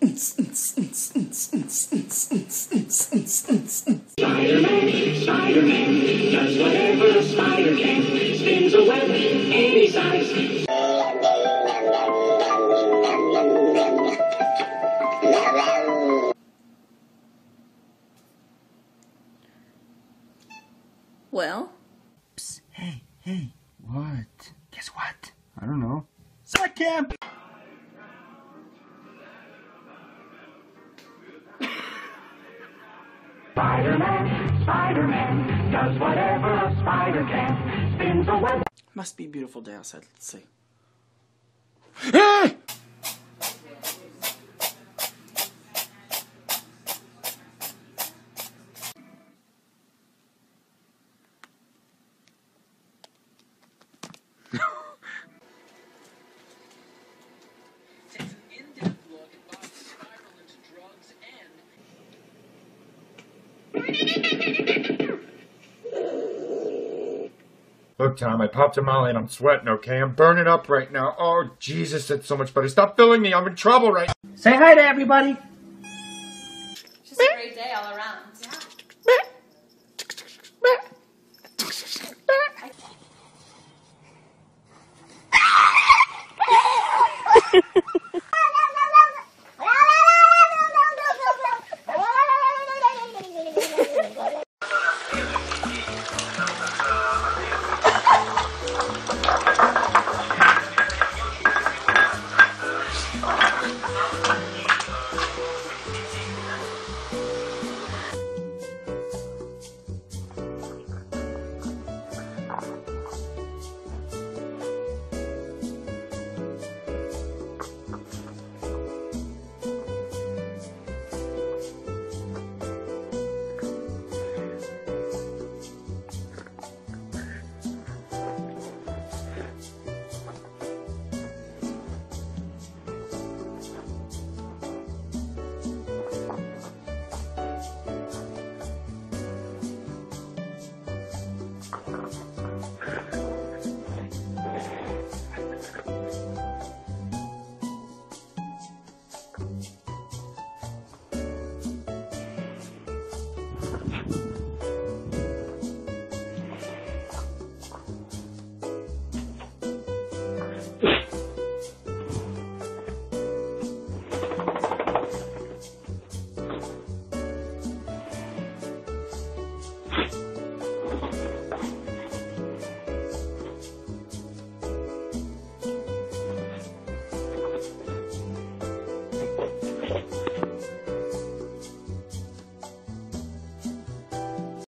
Spider-Man does whatever a spider can, spins a web any size. Well? Psst. Hey, what? Guess what? I don't know. Summer camp! Spider-Man does whatever a spider can, spins a web. Must be a beautiful day outside, let's see. Hey! Look, Tom, I popped a molly and I'm sweating, okay? I'm burning up right now. Oh, Jesus, that's so much better. Stop filling me. I'm in trouble right now. Say hi to everybody.